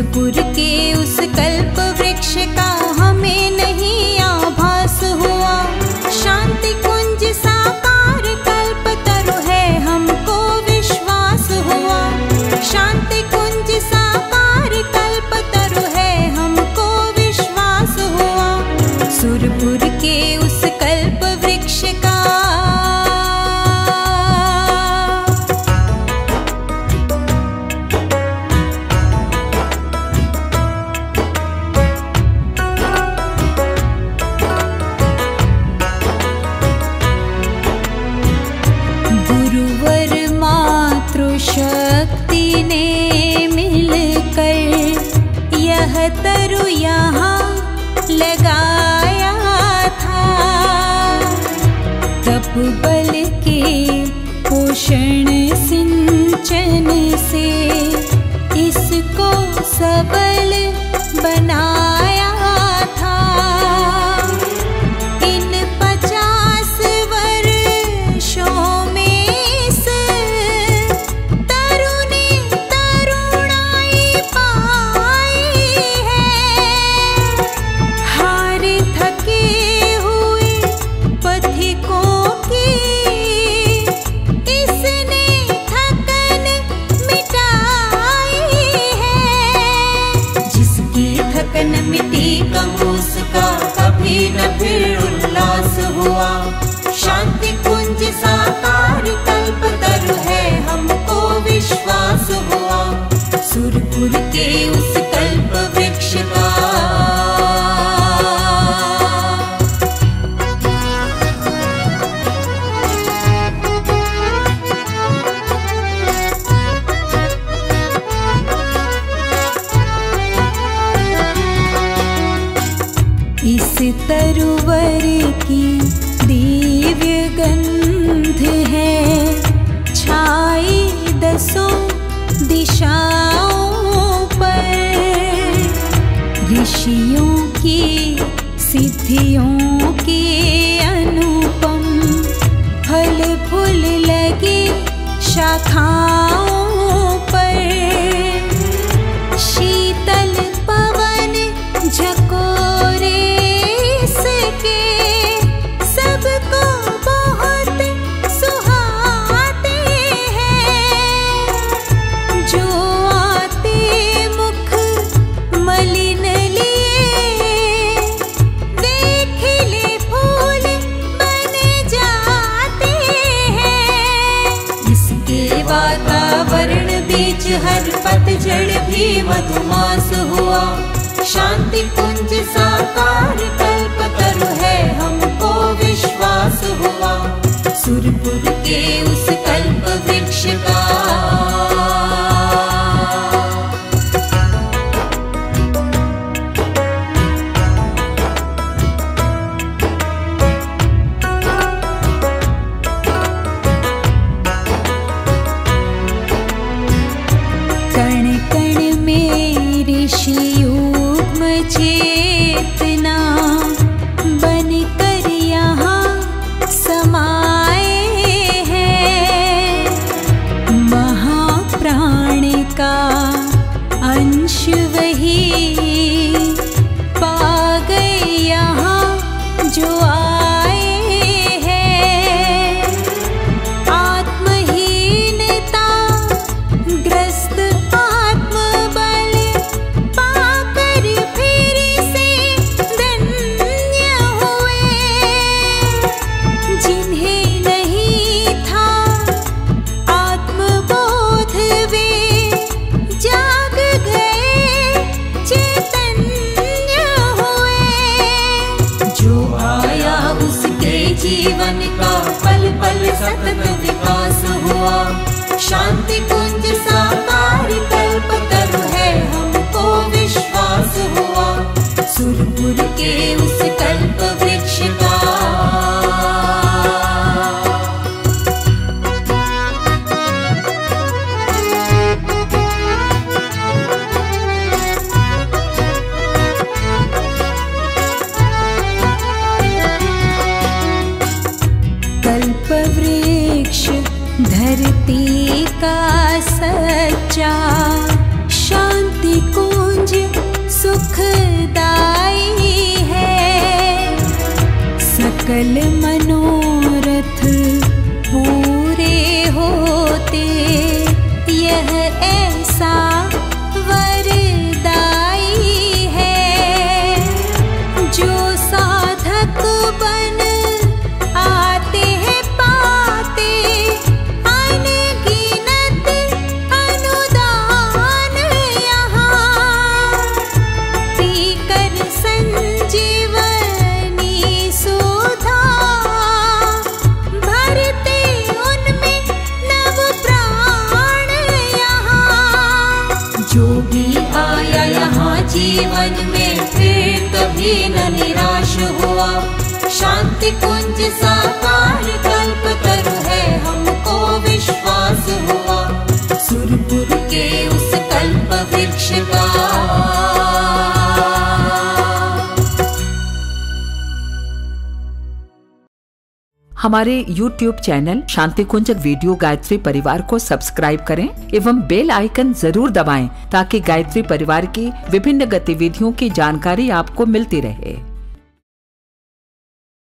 वीरपुर के उस कल्प वृक्ष का हमें नहीं आभास हुआ। शांतिकुंज साकार कल्प तरु है हमको विश्वास हुआ। शांतिकुंज साकार कल्प तरु है हमको विश्वास हुआ। सुरपुर के उस कल्प वृक्ष का शक्ति ने मिलकर यह तरु यहाँ लगाया था। तप बल के पोषण सिंचन से इसको सबल बनाया था। इन 50 वर्षों न फिर उल्लास हुआ। शांतिकुंज साकार कल्प तरु है हमको विश्वास हुआ। सुरपुर के उस कल्प वृक्ष का तरुवर की दिव्य गंध है छाई दसों दिशाओं पर। ऋषियों की सिद्धियों के अनुपम फल फूल लगे शाखाओं पर। शीतल पवन झकोरे हर पतझड़ भी मधुमास हुआ। शांतिकुंज साकार कल्प तरु है हमको विश्वास हुआ। सुरपुर के उस कल्प वृक्ष का चेतना बनकर यहाँ समाए हैं। महाप्राण का अंश वही पा गए यहाँ जो आए हैं। आत्महीनता ग्रस्त जीवन का पल पल सतत विकास हुआ। शांतिकुंज साकार कल्प तरु है हमको विश्वास हुआ। सुरपुर के उस कल्प वृक्ष का धरती का सकल मनोरथ पूरे होते यह ऐसा वरदाई है। जो साधक बन आते हैं पाते अनगिनत अनुदान यहाँ। पीकर संजीवनी सुधा भरते उनमें नव प्राण यहाँ। जो भी आया यहाँ जीवन में फिर कभी न निराश हुआ। शांति कुंज साकार कल्प तरु है हमको विश्वास हुआ। सुरपुर के उस कल्प वृक्ष का हमारे YouTube channel Shantikunj video Gayatri परिवार को सब्सक्राइब करें एवं बेल आइकन जरूर दबाएं ताकि गायत्री परिवार की विभिन्न गतिविधियों की जानकारी आपको मिलती रहे।